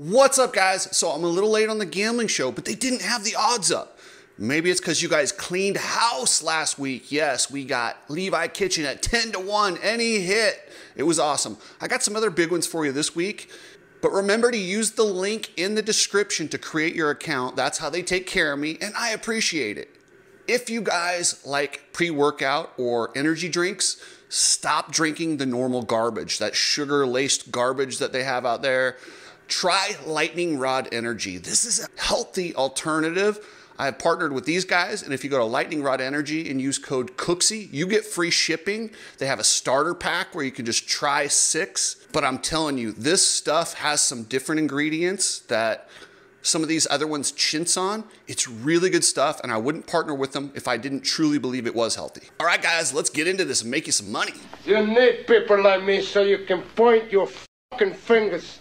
What's up, guys? So I'm a little late on the gambling show, but they didn't have the odds up. Maybe it's because you guys cleaned house last week. Yes, we got Levi Kitchen at 10-1, any hit. It was awesome. I got some other big ones for you this week, but remember to use the link in the description to create your account. That's how they take care of me, and I appreciate it. If you guys like pre-workout or energy drinks, stop drinking the normal garbage, that sugar-laced garbage that they have out there. Try Lightning Rod Energy. This is a healthy alternative. I have partnered with these guys, and if you go to Lightning Rod Energy and use code COOKSY, you get free shipping. They have a starter pack where you can just try 6, but I'm telling you, this stuff has some different ingredients that some of these other ones chintz on. It's really good stuff, and I wouldn't partner with them if I didn't truly believe it was healthy. All right, guys, let's get into this and make you some money. You need people like me so you can point your fucking fingers.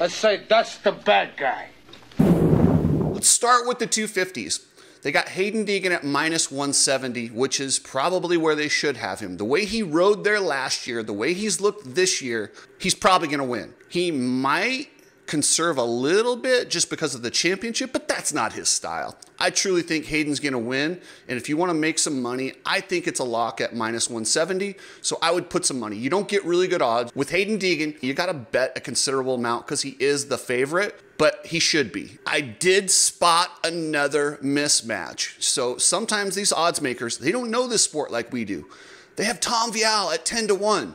I say, that's the bad guy. Let's start with the 250s. They got Hayden Deegan at -170, which is probably where they should have him. The way he rode there last year, the way he's looked this year, he's probably going to win. He might conserve a little bit just because of the championship, but that's not his style. I truly think Hayden's going to win, and if you want to make some money, I think it's a lock at -170, so I would put some money. You don't get really good odds with Hayden Deegan. You got to bet a considerable amount because he is the favorite, but he should be. I did spot another mismatch. So sometimes these odds makers, they don't know this sport like we do. They have Tom Vialle at 10-1.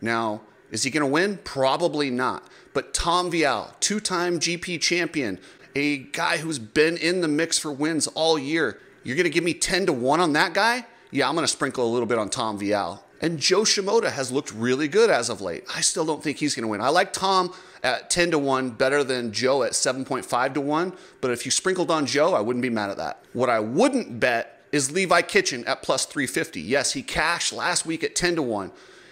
Now, is he going to win? Probably not. But Tom Vialle, two-time GP champion, a guy who's been in the mix for wins all year. You're going to give me 10-1 on that guy? Yeah, I'm going to sprinkle a little bit on Tom Vialle. And Joe Shimoda has looked really good as of late. I still don't think he's going to win. I like Tom at 10-1 better than Joe at 7.5-1. But if you sprinkled on Joe, I wouldn't be mad at that. What I wouldn't bet is Levi Kitchen at +350. Yes, he cashed last week at 10-1.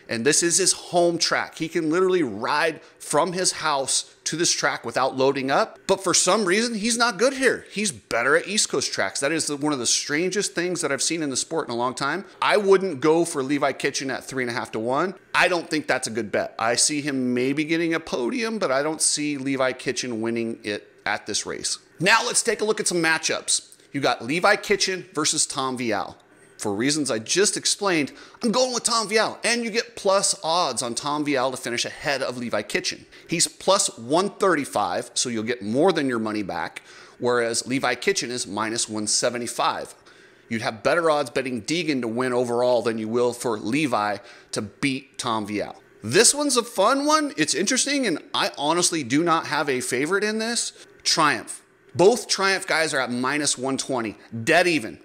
And this is his home track. He can literally ride from his house to this track without loading up. But for some reason, he's not good here. He's better at East Coast tracks. That is one of the strangest things that I've seen in the sport in a long time. I wouldn't go for Levi Kitchen at 3.5-1. I don't think that's a good bet. I see him maybe getting a podium, but I don't see Levi Kitchen winning it at this race. Now let's take a look at some matchups. You got Levi Kitchen versus Tom Vialle. For reasons I just explained, I'm going with Tom Vialle, and you get plus odds on Tom Vialle to finish ahead of Levi Kitchen. He's +135, so you'll get more than your money back, whereas Levi Kitchen is -175. You'd have better odds betting Deegan to win overall than you will for Levi to beat Tom Vialle. This one's a fun one. It's interesting, and I honestly do not have a favorite in this. Triumph. Both Triumph guys are at -120, dead even.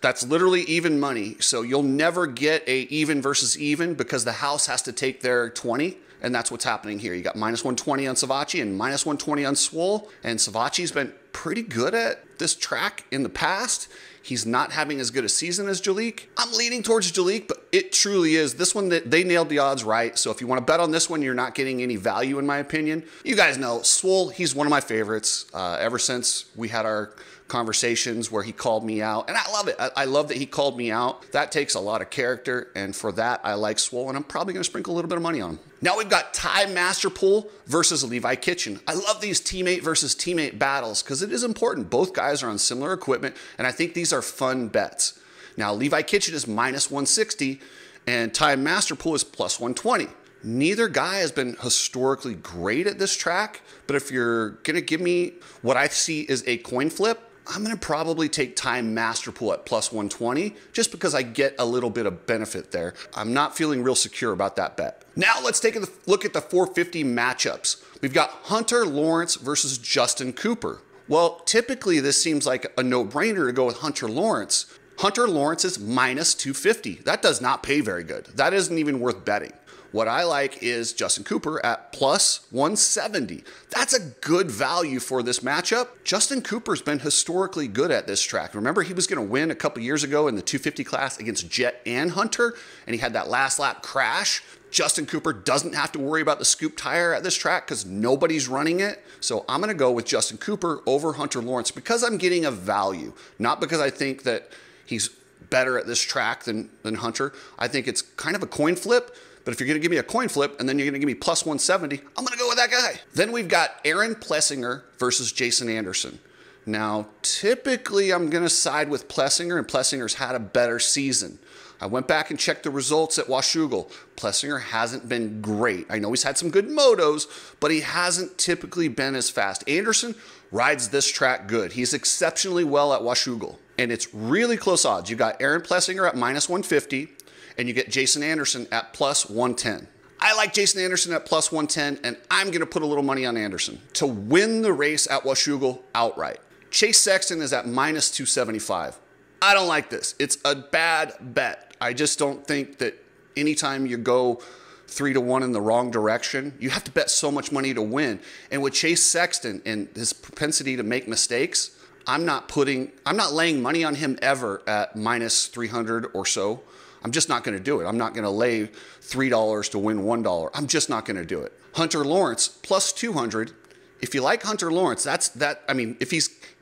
That's literally even money, so you'll never get a even versus even because the house has to take their 20, and that's what's happening here. You got -120 on Savachi and -120 on Swole, and Savachi's been pretty good at this track in the past. He's not having as good a season as Jalik. I'm leaning towards Jalik, but it truly is. This one, they nailed the odds right, so if you want to bet on this one, you're not getting any value in my opinion. You guys know, Swole, he's one of my favorites ever since we had our conversations where he called me out, and I love it. I love that he called me out. That takes a lot of character, and for that I like Swole, and I'm probably going to sprinkle a little bit of money on him. Now we've got Ty Masterpool versus Levi Kitchen. I love these teammate versus teammate battles because it is important. Both guys are on similar equipment, and I think these are fun bets. Now Levi Kitchen is -160 and Ty Masterpool is +120. Neither guy has been historically great at this track, but if you're going to give me what I see is a coin flip, I'm going to probably take Ty Masterpool at +120 just because I get a little bit of benefit there. I'm not feeling real secure about that bet. Now let's take a look at the 450 matchups. We've got Hunter Lawrence versus Justin Cooper. Well, typically this seems like a no-brainer to go with Hunter Lawrence. Hunter Lawrence is -250. That does not pay very good. That isn't even worth betting. What I like is Justin Cooper at +170. That's a good value for this matchup. Justin Cooper's been historically good at this track. Remember, he was going to win a couple years ago in the 250 class against Jet and Hunter, and he had that last lap crash. Justin Cooper doesn't have to worry about the scoop tire at this track because nobody's running it. So I'm going to go with Justin Cooper over Hunter Lawrence because I'm getting a value, not because I think that he's better at this track than Hunter. I think it's kind of a coin flip, But if you're going to give me a coin flip and then you're going to give me plus 170, I'm going to go with that guy. Then we've got Aaron Plessinger versus Jason Anderson. Now, typically I'm going to side with Plessinger, and Plessinger's had a better season. I went back and checked the results at Washougal. Plessinger hasn't been great. I know he's had some good motos, but he hasn't typically been as fast. Anderson rides this track good. He's exceptionally well at Washougal, and it's really close odds. You got Aaron Plessinger at minus 150, and you get Jason Anderson at plus 110. I like Jason Anderson at plus 110, and I'm going to put a little money on Anderson to win the race at Washougal outright. Chase Sexton is at minus 275. I don't like this. It's a bad bet. I just don't think that anytime you go 3-1 in the wrong direction, you have to bet so much money to win. And with Chase Sexton and his propensity to make mistakes, I'm not laying money on him ever at minus 300 or so. I'm just not going to do it. I'm not going to lay $3 to win $1. I'm just not going to do it. Hunter Lawrence plus 200. If you like Hunter Lawrence,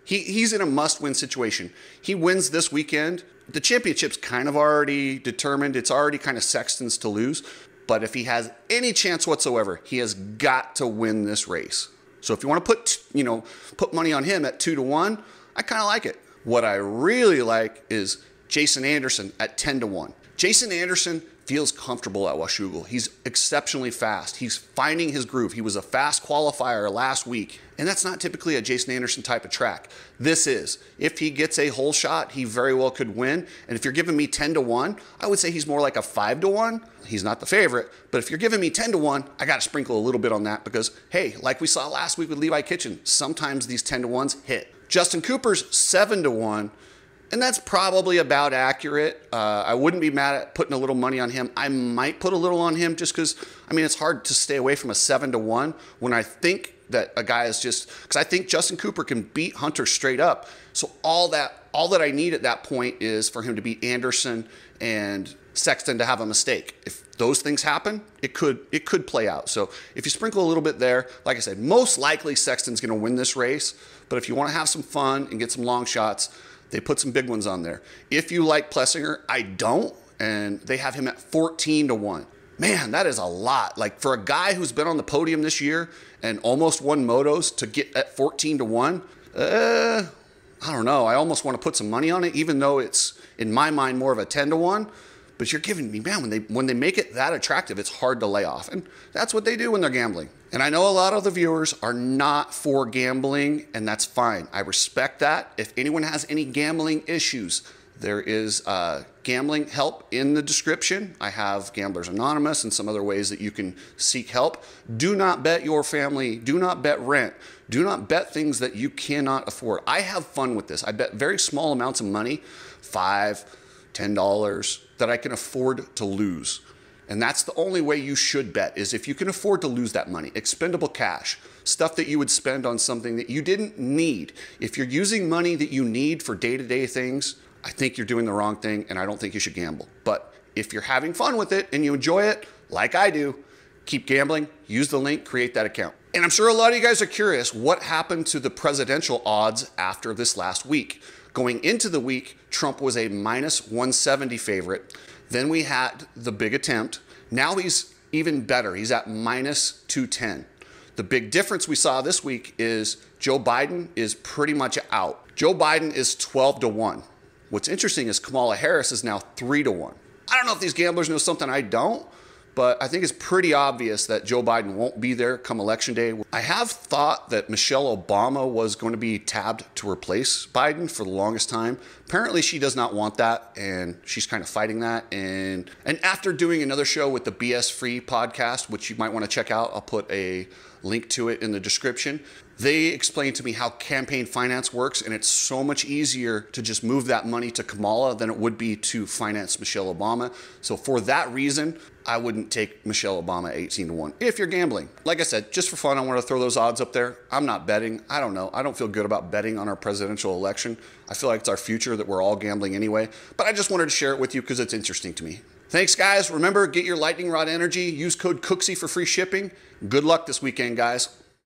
he's in a must-win situation. He wins this weekend. The championship's kind of already determined. It's already kind of Sexton's to lose. But if he has any chance whatsoever, he has got to win this race. So if you want to put money on him at 2-1, I kind of like it. What I really like is Jason Anderson at 10-1. Jason Anderson feels comfortable at Washougal. He's exceptionally fast. He's finding his groove. He was a fast qualifier last week, and that's not typically a Jason Anderson type of track. This is. If he gets a hole shot, he very well could win. And if you're giving me 10-1, I would say he's more like a 5-1. He's not the favorite, but if you're giving me 10-1, I got to sprinkle a little bit on that because, hey, like we saw last week with Levi Kitchen, sometimes these 10-1s hit. Justin Cooper's 7-1. And that's probably about accurate. I wouldn't be mad at putting a little money on him. I might put a little on him just because, I mean, it's hard to stay away from a 7-1 when I think that a guy is just, because I think Justin Cooper can beat Hunter straight up. So all that I need at that point is for him to beat Anderson and Sexton to have a mistake. If those things happen, it could play out. So if you sprinkle a little bit there, like I said, most likely Sexton's going to win this race. But if you want to have some fun and get some long shots, they put some big ones on there. If you like Plessinger, I don't, and they have him at 14-1. Man, that is a lot. Like for a guy who's been on the podium this year and almost won motos to get at 14-1, I don't know. I almost want to put some money on it, even though it's in my mind more of a 10-1. But you're giving me, man, when they make it that attractive, it's hard to lay off. And that's what they do when they're gambling. And I know a lot of the viewers are not for gambling, and that's fine. I respect that. If anyone has any gambling issues, there is gambling help in the description. I have Gamblers Anonymous and some other ways that you can seek help. Do not bet your family. Do not bet rent. Do not bet things that you cannot afford. I have fun with this. I bet very small amounts of money, $5, $10, that I can afford to lose. And that's the only way you should bet, is if you can afford to lose that money. Expendable cash, stuff that you would spend on something that you didn't need. If you're using money that you need for day-to-day things, I think you're doing the wrong thing, and I don't think you should gamble. But if you're having fun with it and you enjoy it, like I do, keep gambling, use the link, create that account. And I'm sure a lot of you guys are curious what happened to the presidential odds after this last week. Going into the week, Trump was a minus 170 favorite. Then we had the big attempt. Now he's even better. He's at minus 210. The big difference we saw this week is Joe Biden is pretty much out. Joe Biden is 12-1. What's interesting is Kamala Harris is now 3-1. I don't know if these gamblers know something I don't, but I think it's pretty obvious that Joe Biden won't be there come election day. I have thought that Michelle Obama was going to be tabbed to replace Biden for the longest time. Apparently she does not want that, and she's kind of fighting that. And after doing another show with the BS Free podcast, which you might want to check out, I'll put a link to it in the description. They explained to me how campaign finance works, and it's so much easier to just move that money to Kamala than it would be to finance Michelle Obama. So for that reason, I wouldn't take Michelle Obama 18-1 if you're gambling. Like I said, just for fun, I want to throw those odds up there. I'm not betting. I don't know. I don't feel good about betting on our presidential election. I feel like it's our future that we're all gambling anyway, but I just wanted to share it with you because it's interesting to me. Thanks, guys. Remember, get your lightning rod energy. Use code COOKSY for free shipping. Good luck this weekend, guys.